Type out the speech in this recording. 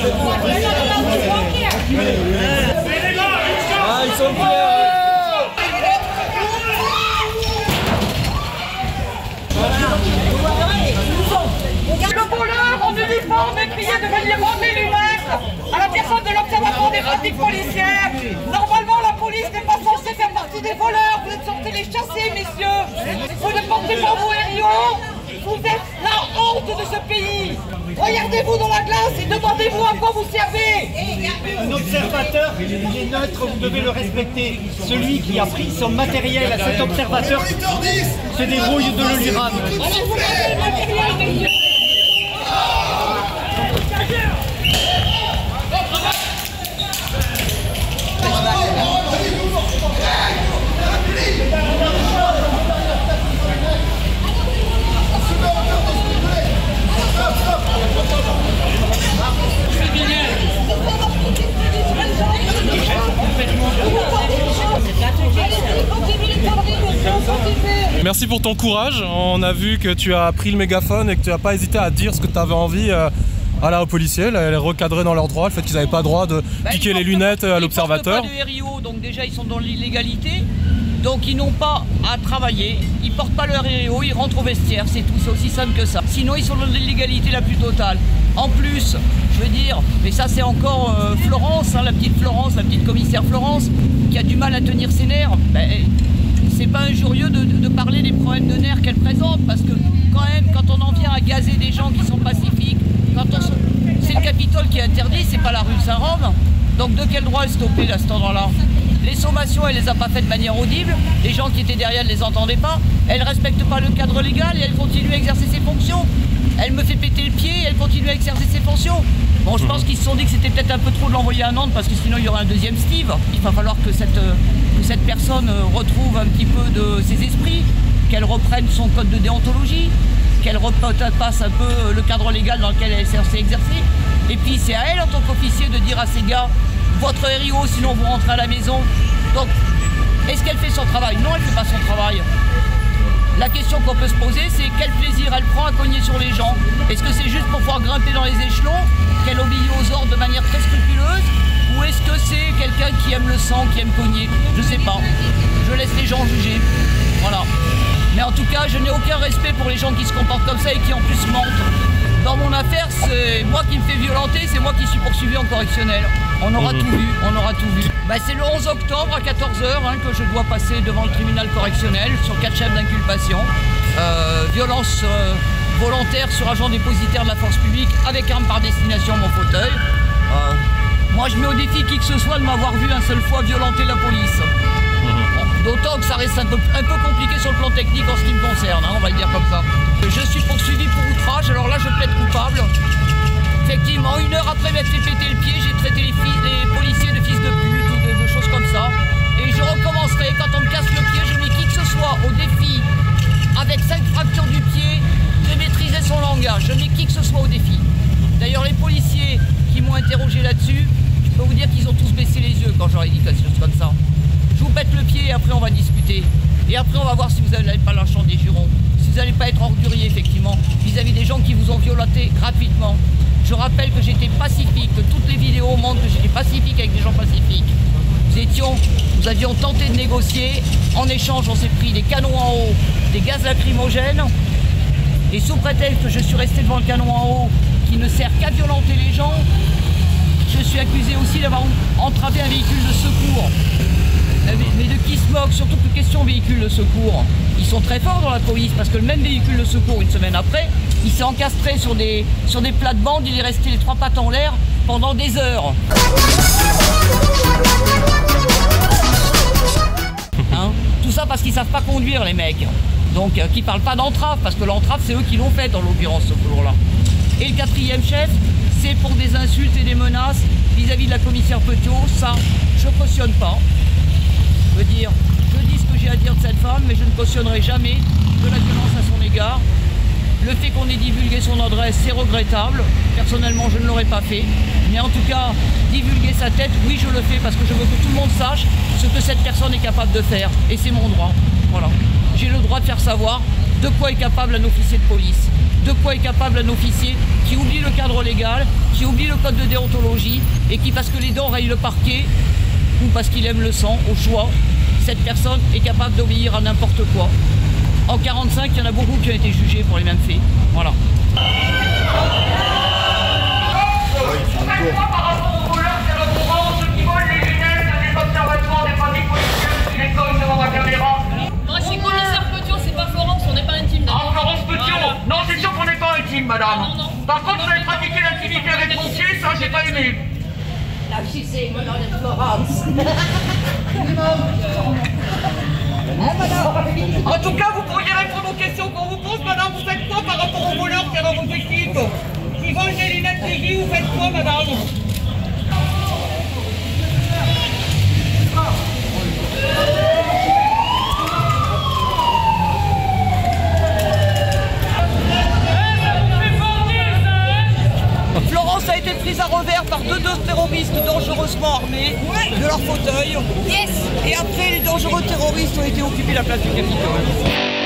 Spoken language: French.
Le voleur en uniforme est crié de venir rendre les lunettes à la personne de l'observatoire des pratiques policières. Normalement, la police n'est pas censée faire partie des voleurs. Vous êtes censés les chasser, messieurs. Vous ne portez pas vos RIO. Vous êtes la honte de ce pays. Regardez-vous dans la glace et demandez-vous à quoi vous servez. Un observateur, il est neutre, vous devez le respecter. Celui qui a pris son matériel à cet observateur se débrouille de le lui ramener. Alors vous prenez le matériel, messieurs. Merci pour ton courage, on a vu que tu as pris le mégaphone et que tu n'as pas hésité à dire ce que tu avais envie à la policière, elle est recadrée dans leurs droits, le fait qu'ils n'avaient pas le droit de piquer les lunettes à l'observateur. Ils ne portent pas de RIO, donc déjà ils sont dans l'illégalité, donc ils n'ont pas à travailler, ils ne portent pas leur RIO, ils rentrent au vestiaire, c'est tout, c'est aussi simple que ça. Sinon ils sont dans l'illégalité la plus totale. En plus, je veux dire, mais ça c'est encore Florence, hein, la petite commissaire Florence, qui a du mal à tenir ses nerfs. Ben, c'est pas injurieux de parler des problèmes de nerfs qu'elle présente, parce que quand même, quand on en vient à gazer des gens qui sont pacifiques, c'est le Capitole qui est interdit, c'est pas la rue Saint-Rome, donc de quel droit est stoppée à cet endroit-là? Les sommations, elle les a pas faites de manière audible, les gens qui étaient derrière ne les entendaient pas, elle respecte pas le cadre légal et elle continue à exercer ses fonctions. Elle me fait péter le pied, elle continue à exercer ses fonctions. Bon, je pense qu'ils se sont dit que c'était peut-être un peu trop de l'envoyer à Nantes, parce que sinon il y aurait un deuxième Steve. Il va falloir que cette personne retrouve un petit peu de ses esprits, qu'elle reprenne son code de déontologie, qu'elle repasse un peu le cadre légal dans lequel elle s'est exercée. Et puis c'est à elle, en tant qu'officier, de dire à ces gars, votre RIO, sinon vous rentrez à la maison. Donc, est-ce qu'elle fait son travail? Non, elle ne fait pas son travail. La question qu'on peut se poser, c'est quel plaisir elle prend à cogner sur les gens. Est-ce que c'est juste pour pouvoir grimper dans les échelons, qu'elle obéit aux ordres de manière très scrupuleuse, ou est-ce que c'est quelqu'un qui aime le sang, qui aime cogner? Je sais pas. Je laisse les gens juger. Voilà. Mais en tout cas, je n'ai aucun respect pour les gens qui se comportent comme ça et qui en plus mentent. Dans mon affaire, c'est moi qui me fais violenter, c'est moi qui suis poursuivi en correctionnel. On aura tout vu, on aura tout vu. Bah, c'est le 11 octobre à 14 h hein, que je dois passer devant le tribunal correctionnel sur 4 chefs d'inculpation. Violence volontaire sur agent dépositaire de la force publique avec arme par destination mon fauteuil. Moi je mets au défi qui que ce soit de m'avoir vu un seul fois violenter la police. D'autant que ça reste un peu compliqué sur le plan technique en ce qui me concerne, hein, on va le dire comme ça. Je suis poursuivi pour outrage, alors là je plaide coupable. Effectivement, 1 heure après m'être fait péter le pied, j'ai traité les policiers de fils de pute ou de choses comme ça. Et je recommencerai, quand on me casse le pied, je mets qui que ce soit au défi, avec 5 fractures du pied, de maîtriser son langage. Je mets qui que ce soit au défi. D'ailleurs, les policiers qui m'ont interrogé là-dessus, je peux vous dire qu'ils ont tous baissé les yeux quand j'aurais dit quelque chose comme ça. Je vous pète le pied et après on va discuter. Et après on va voir si vous n'allez pas lâcher des jurons, si vous n'allez pas être ordurier effectivement, vis-à-vis des gens qui vous ont violenté gratuitement. Je rappelle que j'étais pacifique, que toutes les vidéos montrent que j'étais pacifique avec des gens pacifiques. Nous avions tenté de négocier, en échange on s'est pris des canons en haut, des gaz lacrymogènes, et sous prétexte que je suis resté devant le canon en haut, qui ne sert qu'à violenter les gens, je suis accusé aussi d'avoir entravé un véhicule de secours. Mais de qui se moque? Surtout que question véhicule de secours. Ils sont très forts dans la police parce que le même véhicule de secours, une semaine après, il s'est encastré sur des plates-bandes, il est resté les 3 pattes en l'air pendant des heures. Hein? Tout ça parce qu'ils savent pas conduire les mecs. Donc qui parlent pas d'entrave, parce que l'entrave c'est eux qui l'ont fait dans l'occurrence ce jour-là. Et le 4e chef, c'est pour des insultes et des menaces vis-à-vis de la commissaire Petiot, ça je cautionne pas. Dire, je dis ce que j'ai à dire de cette femme, mais je ne cautionnerai jamais de la violence à son égard. Le fait qu'on ait divulgué son adresse, c'est regrettable. Personnellement, je ne l'aurais pas fait. Mais en tout cas, divulguer sa tête, oui, je le fais parce que je veux que tout le monde sache ce que cette personne est capable de faire. Et c'est mon droit. Voilà. J'ai le droit de faire savoir de quoi est capable un officier de police. de quoi est capable un officier qui oublie le cadre légal, qui oublie le code de déontologie et qui, parce que les dents rayent le parquet ou parce qu'il aime le sang, au choix, cette personne est capable d'obéir à n'importe quoi. En 1945, il y en a beaucoup qui ont été jugés pour les mêmes faits. Voilà. Moi, c'est commissaire Petiot, c'est pas Florence, on n'est pas intime. Ah, Florence Petiot, voilà. Non, c'est sûr qu'on n'est pas intime, madame. Ah, non. Par contre, vous avez pratiqué l'intimité avec mon pied, ça, j'ai pas aimé. Là, je sais, mon nom est Florence. En tout cas, vous pourriez répondre aux questions qu'on vous pose, madame. Vous faites quoi par rapport aux voleurs qui sont dans vos équipes? Qui volent des lunettes de vie, vous faites quoi, madame? Florence a été prise à revers par deux terroristes dangereusement armés de leur fauteuil. Yes. Et après, les dangereux terroristes ont été occupés la place du Capitole.